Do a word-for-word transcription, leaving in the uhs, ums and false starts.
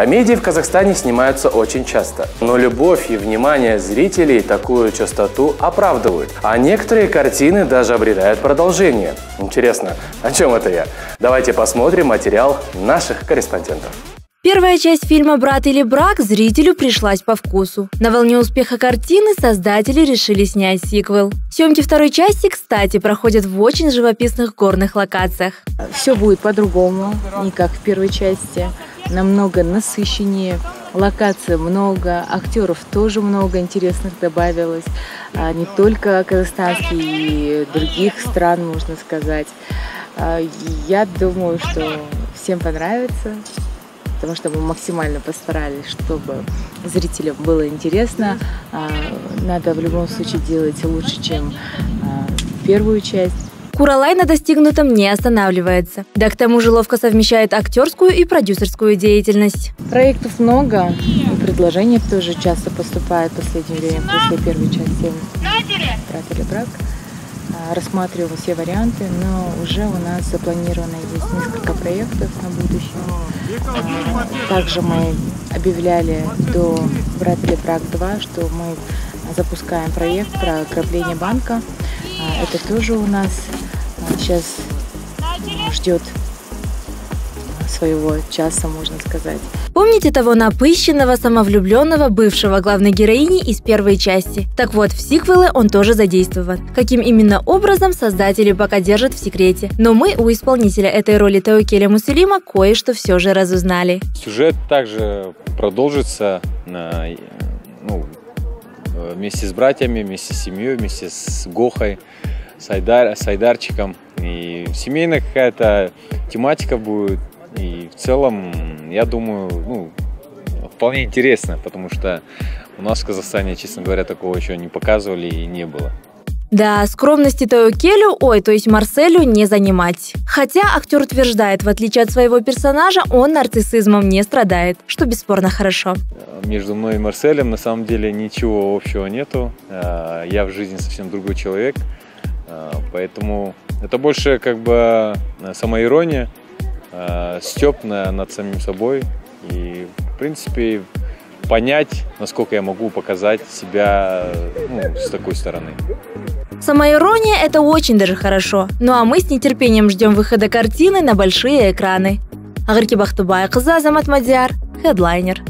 Комедии в Казахстане снимаются очень часто, но любовь и внимание зрителей такую частоту оправдывают, а некоторые картины даже обретают продолжение. Интересно, о чем это я? Давайте посмотрим материал наших корреспондентов. Первая часть фильма «Брат или брак» зрителю пришлась по вкусу. На волне успеха картины создатели решили снять сиквел. Съемки второй части, кстати, проходят в очень живописных горных локациях. Все будет по-другому, не как в первой части. Намного насыщеннее, локаций много, актеров тоже много интересных добавилось. Не только казахстанских и других стран, можно сказать. Я думаю, что всем понравится. Потому что мы максимально постарались, чтобы зрителям было интересно. Надо в любом случае делать лучше, чем первую часть. Куралай на достигнутом не останавливается. Да к тому же ловко совмещает актерскую и продюсерскую деятельность. Проектов много, и предложений тоже часто поступает в последнее время после первой части «Брат или брак». Рассматриваем все варианты, но уже у нас запланировано есть несколько проектов на будущее. Также мы объявляли до «Брат или брак два», что мы запускаем проект про ограбление банка. Это тоже у нас сейчас ждет своего часа, можно сказать. Помните того напыщенного, самовлюбленного бывшего главной героини из первой части? Так вот, в сиквеле он тоже задействован. Каким именно образом, создатели пока держат в секрете. Но мы у исполнителя этой роли Тауекеля Мусылыма кое-что все же разузнали. Сюжет также продолжится на, ну, вместе с братьями, вместе с семьей, вместе с Гохой, с, Айдар, с Айдарчиком. И семейная какая-то тематика будет. И в целом, я думаю, ну, вполне интересно, потому что у нас в Казахстане, честно говоря, такого еще не показывали и не было. Да, скромности Тауекелю, ой, то есть Марселю не занимать. Хотя актер утверждает, в отличие от своего персонажа, он нарциссизмом не страдает, что бесспорно хорошо. Между мной и Марселем на самом деле ничего общего нету. Я в жизни совсем другой человек, поэтому это больше как бы самоирония. Стёб над самим собой и, в принципе, понять, насколько я могу показать себя, ну, с такой стороны. Самоирония – это очень даже хорошо. Ну а мы с нетерпением ждем выхода картины на большие экраны. Агарки Бахтубая, Хаза Матмадиар, хедлайнер.